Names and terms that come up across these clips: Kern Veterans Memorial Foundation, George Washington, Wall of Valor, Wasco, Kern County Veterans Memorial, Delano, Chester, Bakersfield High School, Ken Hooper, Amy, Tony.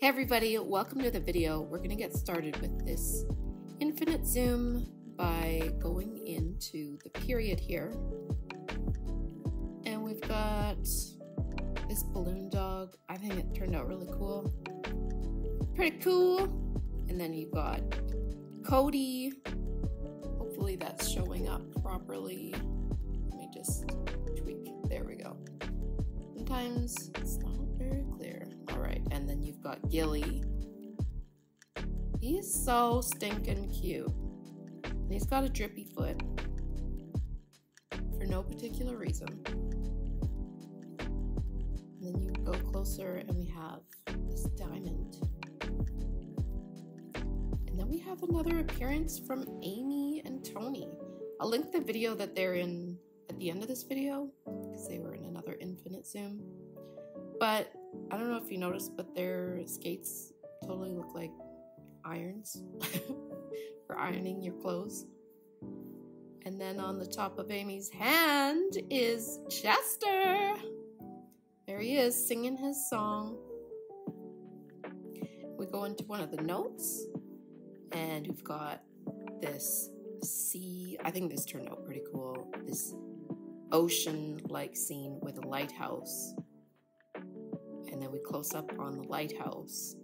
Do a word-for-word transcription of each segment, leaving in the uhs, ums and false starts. Hey everybody, welcome to the video. We're going to get started with this infinite zoom by going into the period here. And we've got this balloon dog. I think it turned out really cool. Pretty cool. And then you've got Cody. Hopefully that's showing up properly. Let me just tweak. There we go. Sometimes it's not very clear. Alright, and then you've got Gilly. He's so stinking cute. And he's got a drippy foot for no particular reason. And then you go closer and we have this diamond. And then we have another appearance from Amy and Tony. I'll link the video that they're in at the end of this video because they were in another infinite zoom. But I don't know if you noticed, but their skates totally look like irons for ironing your clothes. And then on the top of Amy's hand is Chester. There he is singing his song. We go into one of the notes and we've got this sea. I think this turned out pretty cool. This ocean-like scene with a lighthouse. And then we close up on the lighthouse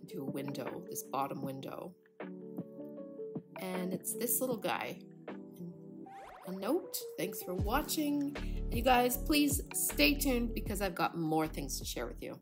into a window, this bottom window. And it's this little guy. A note. Thanks for watching. You guys, please stay tuned because I've got more things to share with you.